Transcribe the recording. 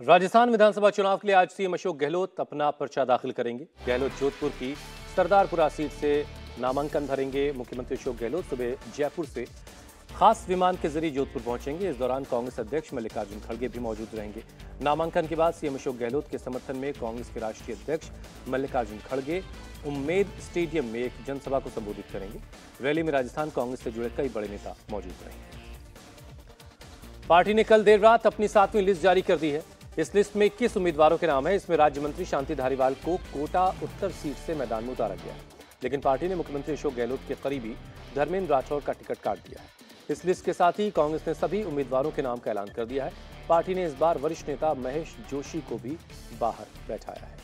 राजस्थान विधानसभा चुनाव के लिए आज सीएम अशोक गहलोत अपना पर्चा दाखिल करेंगे। गहलोत जोधपुर की सरदारपुरा सीट से नामांकन भरेंगे। मुख्यमंत्री अशोक गहलोत सुबह जयपुर से खास विमान के जरिए जोधपुर पहुंचेंगे। इस दौरान कांग्रेस अध्यक्ष मल्लिकार्जुन खड़गे भी मौजूद रहेंगे। नामांकन के बाद सीएम अशोक गहलोत के समर्थन में कांग्रेस के राष्ट्रीय अध्यक्ष मल्लिकार्जुन खड़गे उम्मेद स्टेडियम में एक जनसभा को संबोधित करेंगे। रैली में राजस्थान कांग्रेस से जुड़े कई बड़े नेता मौजूद रहेंगे। पार्टी ने कल देर रात अपनी 7वीं लिस्ट जारी कर दी है। इस लिस्ट में 21 उम्मीदवारों के नाम है। इसमें राज्य मंत्री शांति धारीवाल को कोटा उत्तर सीट से मैदान में उतारा गया है, लेकिन पार्टी ने मुख्यमंत्री अशोक गहलोत के करीबी धर्मेंद्र राठौड़ का टिकट काट दिया है। इस लिस्ट के साथ ही कांग्रेस ने सभी उम्मीदवारों के नाम का ऐलान कर दिया है। पार्टी ने इस बार वरिष्ठ नेता महेश जोशी को भी बाहर बैठाया है।